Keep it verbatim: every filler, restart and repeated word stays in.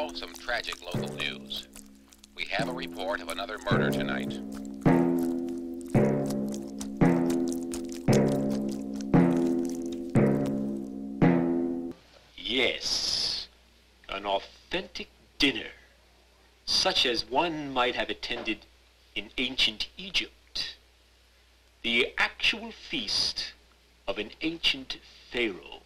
Now, some tragic local news. We have a report of another murder tonight. Yes, an authentic dinner, such as one might have attended in ancient Egypt. The actual feast of an ancient pharaoh.